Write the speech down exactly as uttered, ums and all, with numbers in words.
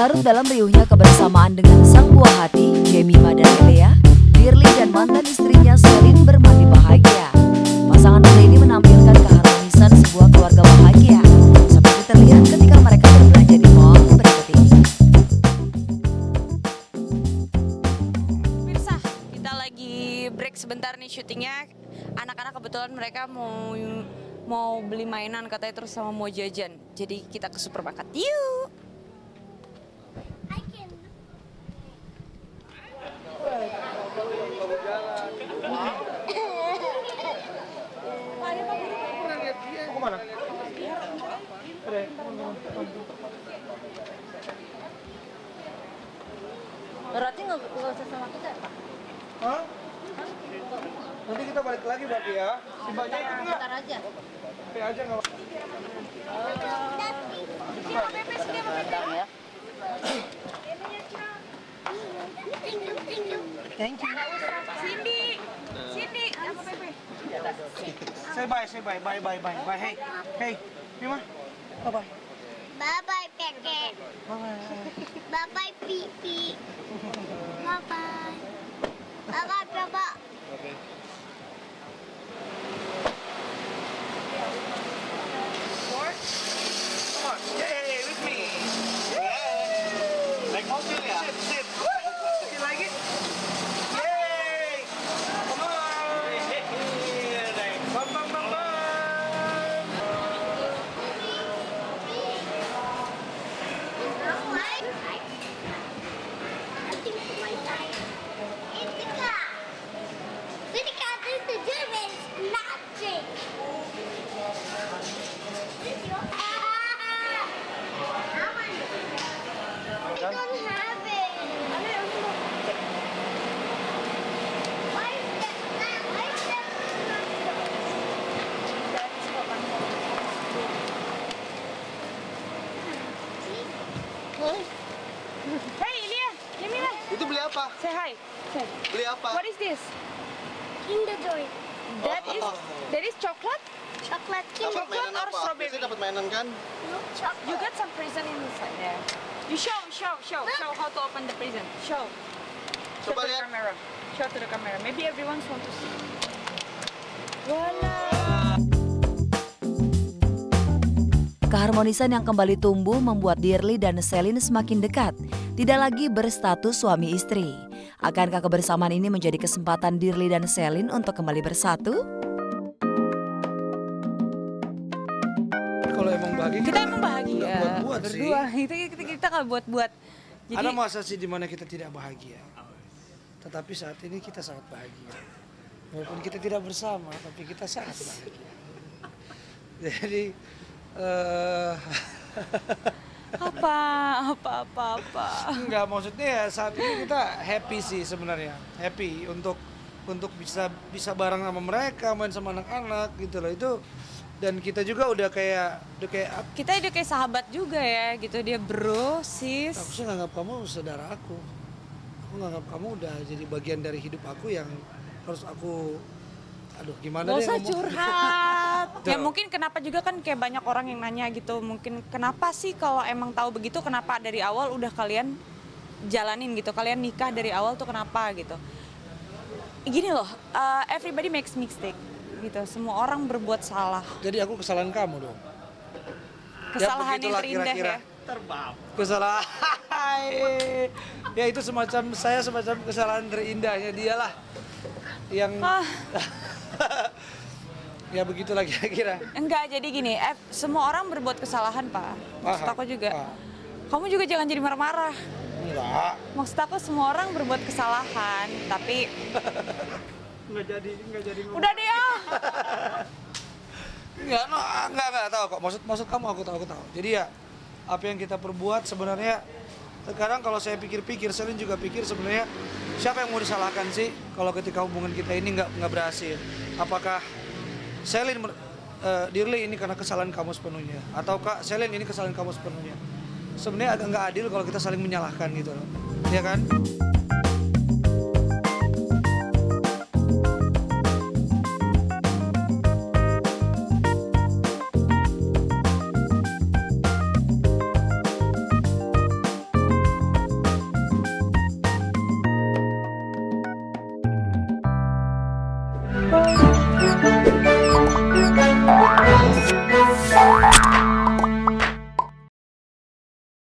Larut dalam riuhnya kebersamaan dengan sang buah hati, Jemima dan Lelea, Dirly dan mantan istrinya Celine bermandi bahagia. Pasangan muda ini menampilkan keharmonisan sebuah keluarga bahagia, seperti terlihat ketika mereka berbelanja di mall berikut ini. Pemirsa, kita lagi break sebentar nih syutingnya. Anak-anak kebetulan mereka mau mau beli mainan katanya, terus sama mau jajan. Jadi kita ke supermarket yuk. Berarti nggak usah sama kita ya, Pak? Hah? Nanti kita balik lagi berarti ya? Si banyak itu nggak? Bentar aja. Oke aja nggak apa-apa. Sini mau pepe, sini mau pepe. Thank you. Sindi, Sindi, apa pepe? Say bye, say bye, bye, bye, bye, bye. Hey, hey, Bima, bye, bye. Bye, bye, Peke. Bye, bye, bye, Pipi. Bye, bye, bye, bye, Papa. Oke. Say hi. Say. Beli apa? What is this? Kinder Joy. That is that is chocolate? Chocolate Kinder. Chocolate or strawberry? Dapat mainan kan? No, chocolate. You got some present inside there. You show, show, show, show how to open the present. Show. Show to the camera. Show to the camera. Maybe everyone wants to see. Voila. Keharmonisan yang kembali tumbuh membuat Dirly dan Celine semakin dekat. Tidak lagi berstatus suami istri. Akankah kebersamaan ini menjadi kesempatan Dirly dan Celine untuk kembali bersatu? Kalau emang bahagia, kita emang bahagia. Kita buat buat berdua. Sih. Kita kita, kita nggak buat-buat. Jadi... Ada masa sih di mana kita tidak bahagia. Tetapi saat ini kita sangat bahagia. Walaupun kita tidak bersama, tapi kita sangat bahagia. Jadi. Uh... apa apa apa apa enggak, maksudnya ya saat ini kita happy sih sebenarnya, happy untuk untuk bisa bisa bareng sama mereka, main sama anak-anak gitu loh itu. Dan kita juga udah kayak udah kayak kita udah kayak sahabat juga ya gitu. Dia bro, sis, aku sih nganggap kamu saudara aku aku nganggap kamu udah jadi bagian dari hidup aku yang harus aku, aduh gimana deh ngomong. Gak usah curhat. Ya mungkin kenapa juga kan kayak banyak orang yang nanya gitu. Mungkin kenapa sih kalau emang tahu begitu, kenapa dari awal udah kalian jalanin gitu. Kalian nikah dari awal tuh kenapa gitu. Gini loh, uh, everybody makes mistake gitu. Semua orang berbuat salah. Jadi aku kesalahan kamu dong? Kesalahan ya, yang terindah kira -kira. Ya. Terbab. Kesalahan. Ya itu semacam, saya semacam kesalahan terindahnya dialah. Yang... Ah. Ya begitulah kira-kira. Enggak, jadi gini, eh, semua orang berbuat kesalahan, Pak. Maksud aku juga, Aha. kamu juga jangan jadi marah-marah. Enggak. Maksud aku semua orang berbuat kesalahan, tapi... Enggak jadi, enggak jadi. Ngomong. Udah deh ya. Enggak, no, enggak, enggak tahu kok. Maksud, maksud kamu aku tahu, aku tahu. Jadi ya, apa yang kita perbuat sebenarnya, sekarang kalau saya pikir-pikir, Celine juga pikir sebenarnya, siapa yang mau disalahkan sih kalau ketika hubungan kita ini nggak nggak berhasil? Apakah Celine, uh, Dirly ini karena kesalahan kamu sepenuhnya? Atau Kak Celine ini kesalahan kamu sepenuhnya? Sebenarnya agak nggak adil kalau kita saling menyalahkan gitu loh, ya kan?